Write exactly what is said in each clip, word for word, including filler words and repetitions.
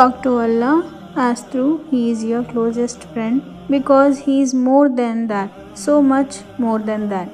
Talk to Allah as through He is your closest friend, because He is more than that, so much more than that.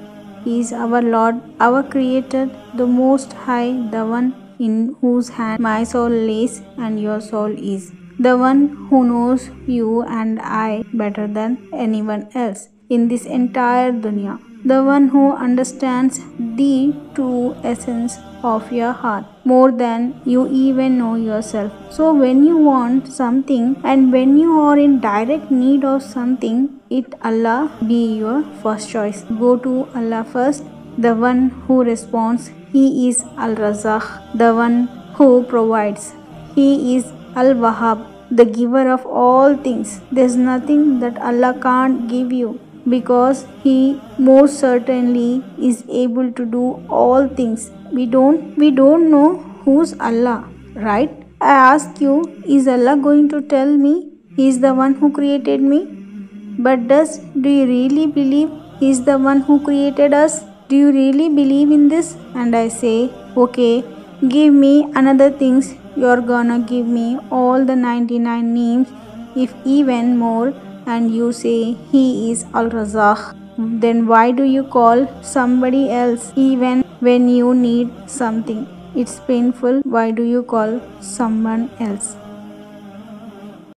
He is our Lord, our Creator, the Most High, the One in whose hand my soul lays and your soul is, the One who knows you and I better than anyone else in this entire dunya, the One who understands the true essence of your heart more than you even know yourself. So when you want something and when you are in direct need of something, it Allah be your first choice. Go to Allah first, the One who responds. He is Al-Razzaq, the One who provides. He is Al-Wahhab, the giver of all things. There is nothing that Allah can't give you, because He most certainly is able to do all things. We don't we don't know who's Allah, right? I ask you, is Allah going to tell me He is the One who created me? But does do you really believe He is the One who created us? Do you really believe in this? And I say, okay, give me another things. You're gonna give me all the ninety-nine names, if even more, and you say He is Al-Razzaq. Then why do you call somebody else even when you need something? It's painful. Why do you call someone else?